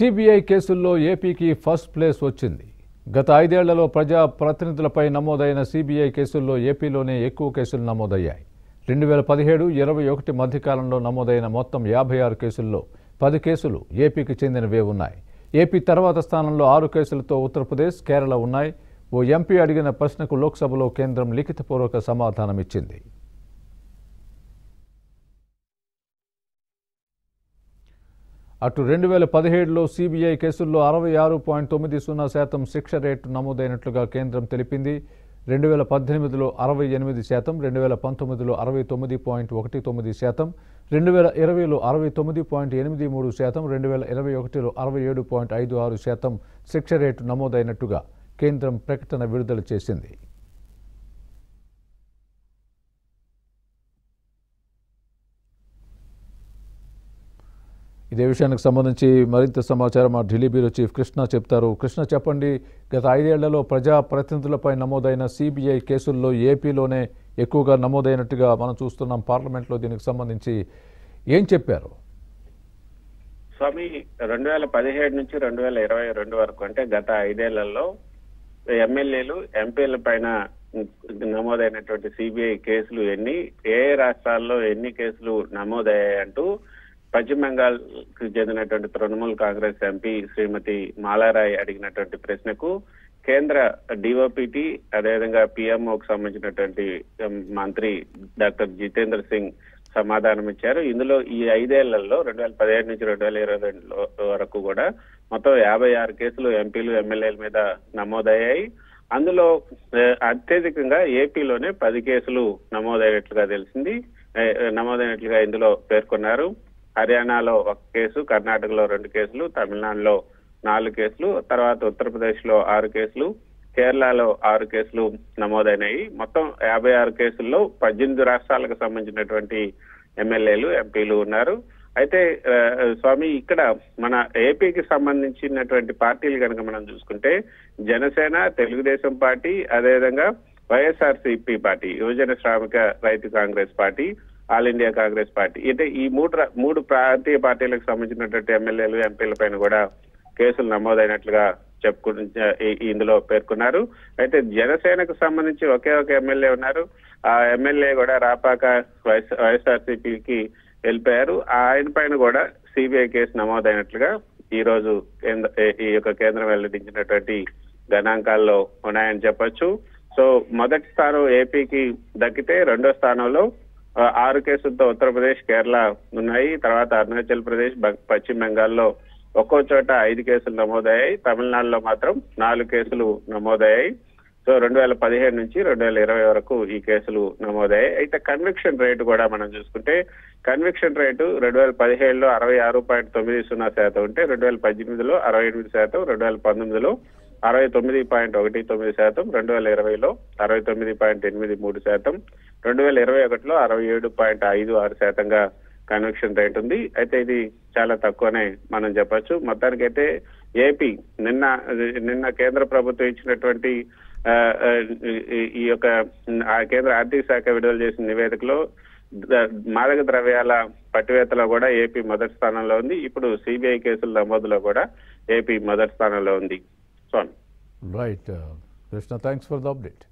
CBI కేసుల్లో ఏపీకి first place వచ్చింది. గత 5 ఏళ్లలో ప్రజా ప్రతినిధులపై నమోదైన సిబిఐ కేసుల్లో ఏపీలోనే ఎక్కువ కేసులు నమోదయ్యాయి. 2017-21 మధ్యకాలంలో నమోదైన మొత్తం 56 కేసుల్లో 10 కేసులు ఏపీకి చెందినవే ఉన్నాయి. ఏపీ తర్వాత స్థానంలో 6 కేసులతో ఉత్తరప్రదేశ్, కేరళ ఉన్నాయి. ఓ ఎంపీ అడిగిన ప్రశ్నకు లోక్సభలో కేంద్రం లిఖితపూర్వక సమాధానమిచ్చింది. అటు 2017లో సిబిఐ కేసుల్లో 66.90% శిక్ష రేటు నమోదైనట్లుగా కేంద్రం తెలిపింది. 2018లో 68%, 2019లో 69.19%, 2020లో 69.83%, 2021లో 67.56% శిక్ష రేటు నమోదైనట్టుగా కేంద్రం ప్రకటన విడుదల చేసింది. ఇదే విషయానికి సంబంధించి మరింత సమాచారం మా ఢిల్లీ బ్యూరో చీఫ్ కృష్ణ చెప్తారు. కృష్ణ, చెప్పండి, గత 5 ఏళ్లలో ప్రజా ప్రతినిధులపై నమోదైన సిబిఐ కేసుల్లో ఏపీలోనే ఎక్కువగా నమోదైనట్టుగా మనం చూస్తున్నాం. పార్లమెంట్లో దీనికి సంబంధించి ఏం చెప్పారు? స్వామి, 2017 నుంచి 2022 వరకు అంటే గత 5 ఏళ్లలో ఎమ్మెల్యేలు, ఎంపీల పైన నమోదైనటువంటి సిబిఐ కేసులు ఎన్ని, ఏ రాష్ట్రాల్లో ఎన్ని కేసులు నమోదయ్యాయంటూ పశ్చిమ బెంగాల్ కు చెందినటువంటి తృణమూల్ కాంగ్రెస్ ఎంపీ శ్రీమతి మాలారాయ్ అడిగినటువంటి ప్రశ్నకు కేంద్ర డిఓపిటి, అదేవిధంగా పిఎంఓకు సంబంధించినటువంటి మంత్రి డాక్టర్ జితేంద్ర సింగ్ సమాధానం ఇచ్చారు. ఇందులో ఈ 5 ఏళ్లలో 2017 నుంచి 2022 వరకు కూడా మొత్తం 56 కేసులు ఎంపీలు, ఎమ్మెల్యేల మీద నమోదయ్యాయి. అందులో అత్యధికంగా ఏపీలోనే 10 కేసులు నమోదైనట్లుగా ఇందులో పేర్కొన్నారు. హర్యానాలో 1 కేసు, కర్ణాటకలో 2 కేసులు, తమిళనాడులో 4 కేసులు, తర్వాత ఉత్తరప్రదేశ్ లో 6 కేసులు, కేరళలో 6 కేసులు నమోదైనాయి. మొత్తం 56 కేసుల్లో 18 రాష్ట్రాలకు సంబంధించినటువంటి ఎమ్మెల్యేలు, ఎంపీలు ఉన్నారు. అయితే స్వామి, ఇక్కడ మన ఏపీకి సంబంధించినటువంటి పార్టీలు కనుక మనం చూసుకుంటే జనసేన, తెలుగుదేశం పార్టీ, అదేవిధంగా YSRCP party, Yuvajana Sramika Rythu Congress party, all India Congress party, అయితే ఈ మూడు ప్రాంతీయ పార్టీలకు సంబంధించినటువంటి ఎమ్మెల్యేలు, ఎంపీల పైన కూడా కేసులు నమోదైనట్లుగా ఇందులో పేర్కొన్నారు. అయితే జనసేనకు సంబంధించి ఒకే ఎమ్మెల్యే ఉన్నారు. ఆ ఎమ్మెల్యే కూడా రాపాక వైఎస్ఆర్సీపీకి వెళ్ళిపోయారు. ఆయన పైన కూడా సిబిఐ కేసు నమోదైనట్లుగా ఈ రోజు ఈ యొక్క కేంద్రం వెల్లడించినటువంటి గణాంకాల్లో ఉన్నాయని చెప్పొచ్చు. సో మొదటి స్థానం ఏపీకి దక్కితే రెండో స్థానంలో 6 కేసులతో ఉత్తరప్రదేశ్, కేరళ ఉన్నాయి. తర్వాత అరుణాచల్ ప్రదేశ్, పశ్చిమ బెంగాల్లో ఒక్కో చోట 5 కేసులు నమోదయ్యాయి. తమిళనాడులో మాత్రం 4 కేసులు నమోదయ్యాయి. సో 2017 నుంచి 2020 వరకు ఈ కేసులు నమోదయ్యాయి. అయితే కన్విక్షన్ రేటు కూడా మనం చూసుకుంటే కన్విక్షన్ రేటు 2017లో 66.90% ఉంటే 2018లో 68%, 2019లో 69.19%, 2020లో 69.83%, 2021లో 67.56%గా కన్విక్షన్ రేట్ ఉంది. అయితే ఇది చాలా తక్కువనే మనం చెప్పచ్చు. మొత్తానికైతే ఏపీ నిన్న కేంద్ర ప్రభుత్వం ఇచ్చినటువంటి ఈ యొక్క కేంద్ర ఆర్థిక శాఖ విడుదల చేసిన నివేదికలో మాదక ద్రవ్యాల పట్టివేతలో కూడా ఏపీ మొదటి స్థానంలో ఉంది. ఇప్పుడు సిబిఐ కేసుల నమోదులో కూడా ఏపీ మొదటి స్థానంలో ఉంది. Right, Krishna, thanks for the update.